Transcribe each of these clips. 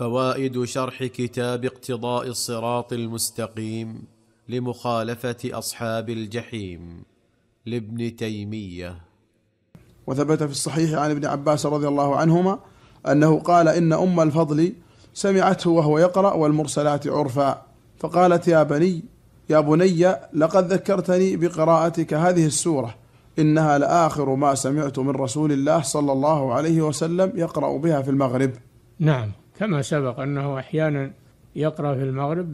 فوائد شرح كتاب اقتضاء الصراط المستقيم لمخالفة أصحاب الجحيم لابن تيمية. وثبت في الصحيح عن ابن عباس رضي الله عنهما أنه قال: إن أم الفضل سمعته وهو يقرأ والمرسلات عرفا، فقالت: يا بني لقد ذكرتني بقراءتك هذه السورة، إنها لآخر ما سمعت من رسول الله صلى الله عليه وسلم يقرأ بها في المغرب. نعم، كما سبق أنه أحيانا يقرأ في المغرب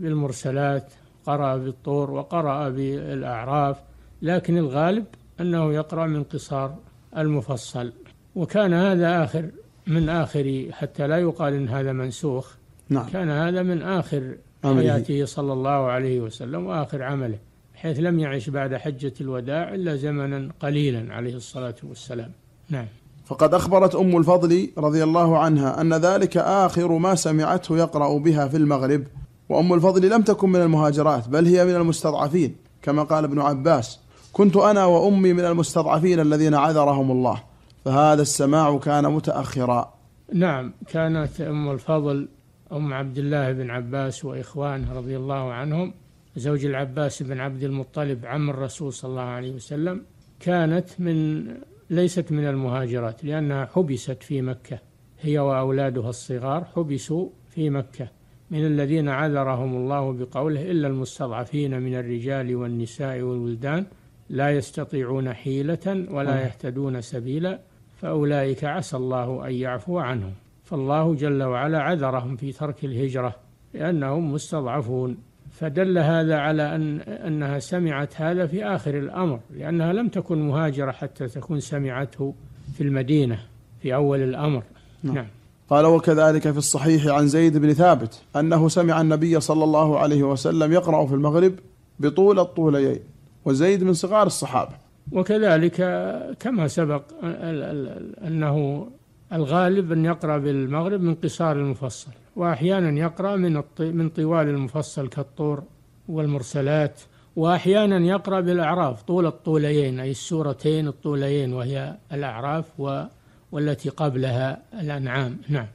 بالمرسلات، قرأ بالطور وقرأ بالأعراف، لكن الغالب أنه يقرأ من قصار المفصل، وكان هذا آخر من آخر، حتى لا يقال إن هذا منسوخ. نعم، كان هذا من آخر حياته صلى الله عليه وسلم وآخر عمله، حيث لم يعش بعد حجة الوداع إلا زمنا قليلا عليه الصلاة والسلام. نعم. فقد أخبرت أم الفضل رضي الله عنها أن ذلك آخر ما سمعته يقرأ بها في المغرب، وأم الفضل لم تكن من المهاجرات، بل هي من المستضعفين، كما قال ابن عباس: كنت أنا وأمي من المستضعفين الذين عذرهم الله، فهذا السماع كان متأخرا. نعم، كانت أم الفضل أم عبد الله بن عباس وإخوانه رضي الله عنهم، زوج العباس بن عبد المطلب عم الرسول صلى الله عليه وسلم، كانت ليست من المهاجرات، لأنها حبست في مكة، هي وأولادها الصغار حبسوا في مكة من الذين عذرهم الله بقوله: إلا المستضعفين من الرجال والنساء والولدان لا يستطيعون حيلة ولا يهتدون سبيلا فأولئك عسى الله أن يعفو عنهم. فالله جل وعلا عذرهم في ترك الهجرة لأنهم مستضعفون، فدل هذا على أنها سمعت هذا في آخر الأمر، لأنها لم تكن مهاجرة حتى تكون سمعته في المدينة في أول الأمر. نعم. قال: وكذلك في الصحيح عن زيد بن ثابت أنه سمع النبي صلى الله عليه وسلم يقرأ في المغرب بطول الطوليين، وزيد من صغار الصحابة. وكذلك كما سبق أنه الغالب أن يقرأ بالمغرب من قصار المفصل، وأحيانا يقرأ من طوال المفصل كالطور والمرسلات، وأحيانا يقرأ بالأعراف طول الطوليين، أي السورتين الطوليين، وهي الأعراف والتي قبلها الانعام. نعم.